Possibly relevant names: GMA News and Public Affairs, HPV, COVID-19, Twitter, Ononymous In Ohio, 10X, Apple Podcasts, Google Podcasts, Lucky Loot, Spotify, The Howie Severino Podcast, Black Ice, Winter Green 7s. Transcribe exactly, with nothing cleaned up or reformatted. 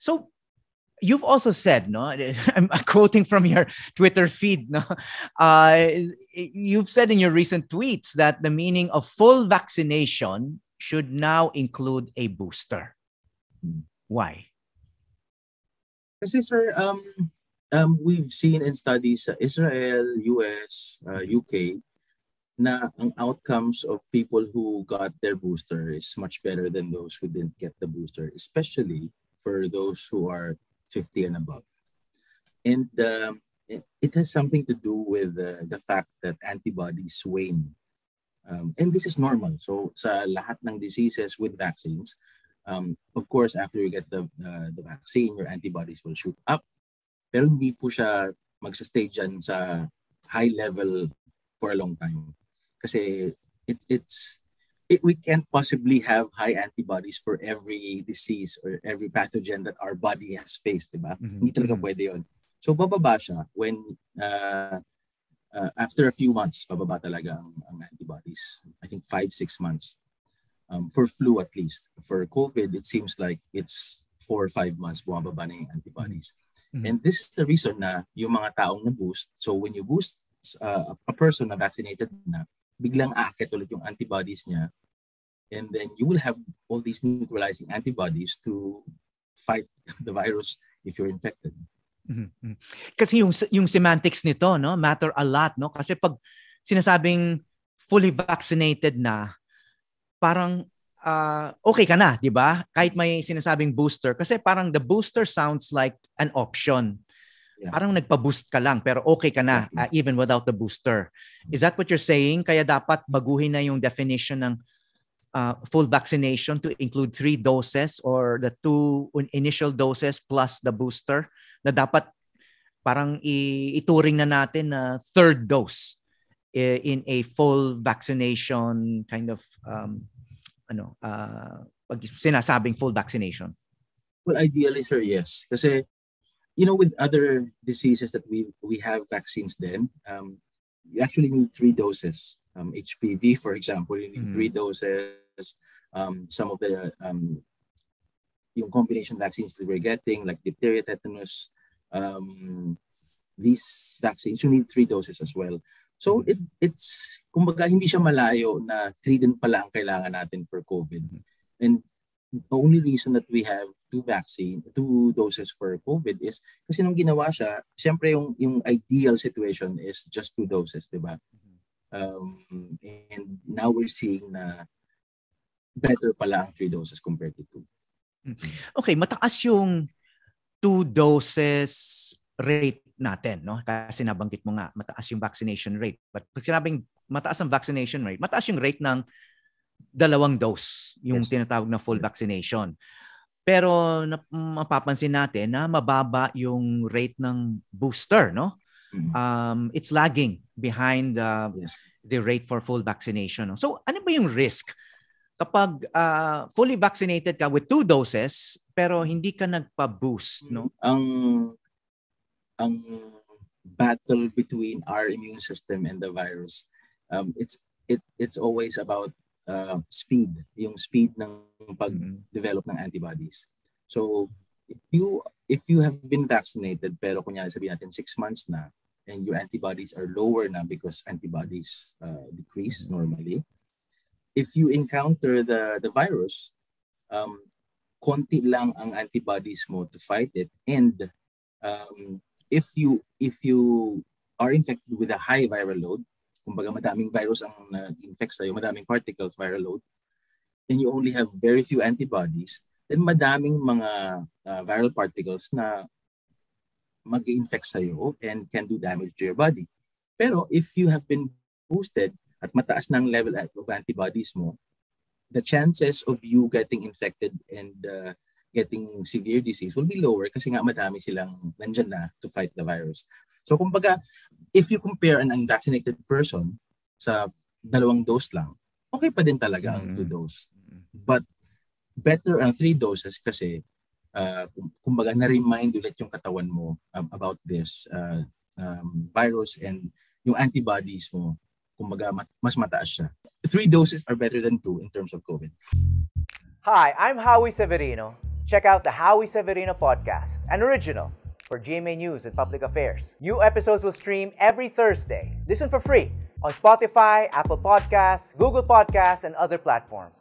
So you've also said, no, I'm quoting from your Twitter feed, no, uh, you've said in your recent tweets that the meaning of full vaccination should now include a booster. Why? Kasi sir, um, um, we've seen in studies sa Israel, U S, uh, U K, na ang outcomes of people who got their booster is much better than those who didn't get the booster, especially for those who are fifty and above. And um, it has something to do with uh, the fact that antibodies wane. Um, and this is normal. So sa lahat ng diseases with vaccines, um, of course, after you get the, uh, the vaccine, your antibodies will shoot up. Pero hindi po siya magsastay dyan sa high level for a long time. Kasi it, it's, it, we can't possibly have high antibodies for every disease or every pathogen that our body has faced, diba? Mm-hmm. Hindi talaga pwede yun. So bababa siya when, uh, uh, after a few months, bababa talaga ang, ang antibodies. I think five, six months. Um, for flu at least. For COVID, it seems like it's four or five months bumababa na yung antibodies. Mm-hmm. And this is the reason na yung mga taong na-boost, so when you boost uh, a person na vaccinated na, biglang aakit ulit yung antibodies niya, and then you will have all these neutralizing antibodies to fight the virus if you're infected. Mm-hmm. Kasi yung yung semantics nito, no, matter a lot, no, kasi pag sinasabing fully vaccinated na, parang uh, okay ka na, di ba? Kahit may sinasabing booster, kasi parang the booster sounds like an option. Yeah. Parang nagpa-boost ka lang pero okay ka na uh, even without the booster. Is that what you're saying? Kaya dapat baguhin na yung definition ng uh, full vaccination to include three doses or the two initial doses plus the booster, na dapat parang ituring na natin na uh, third dose in a full vaccination kind of um ano uh pag sinasabing full vaccination? Well, ideally sir, yes. Kasi you know, with other diseases that we we have vaccines, then um, you actually need three doses. Um, H P V, for example, you need mm-hmm. three doses. Um, some of the um, yung combination vaccines that we're getting, like diphtheria, tetanus, um, these vaccines, you need three doses as well. So it it's kumbaga hindi siya malayo na three din pala ang kailangan natin for COVID. And the only reason that we have two vaccine, two doses for COVID is kasi nung ginawa siya, siyempre yung, yung ideal situation is just two doses, di ba? Um, and now we're seeing na better pala ang three doses compared to two. Okay, mataas yung two doses rate natin, no? Kasi nabanggit mo nga, mataas yung vaccination rate. But pag sinabing mataas ang vaccination rate, mataas yung rate ng dalawang dose, yung yes. tinatawag na full vaccination. Pero mapapansin natin na mababa yung rate ng booster, no? Mm-hmm. Um, it's lagging behind uh, yes. the rate for full vaccination. So ano ba yung risk kapag uh, fully vaccinated ka with two doses pero hindi ka nagpa-boost, no? Ang ang battle between our immune system and the virus, um, it's it it's always about Uh, speed, yung speed ng pag-develop ng antibodies. So, if you if you have been vaccinated, pero kunyari sabihin natin six months na, and your antibodies are lower na because antibodies uh, decrease normally, if you encounter the, the virus, um, konti lang ang antibodies mo to fight it. And um, if you if you are infected with a high viral load, kumbaga madaming virus ang na-infect sa'yo, madaming particles, viral load, and you only have very few antibodies, then madaming mga uh, viral particles na mag-infect sa'yo and can do damage to your body. Pero if you have been boosted at mataas ng level of antibodies mo, the chances of you getting infected and uh, getting severe disease will be lower kasi nga madami silang nandyan na to fight the virus. So kumbaga, if you compare an unvaccinated person sa dalawang dose lang, okay pa din talaga ang two dose. But better ang three doses kasi uh, kumbaga na-remind ulit yung katawan mo um, about this uh, um, virus and yung antibodies mo, kumbaga mat- mas mataas siya. Three doses are better than two in terms of COVID. Hi, I'm Howie Severino, Check out the Howie Severino Podcast, an original for G M A News and Public Affairs. New episodes will stream every Thursday. Listen for free on Spotify, Apple Podcasts, Google Podcasts, and other platforms.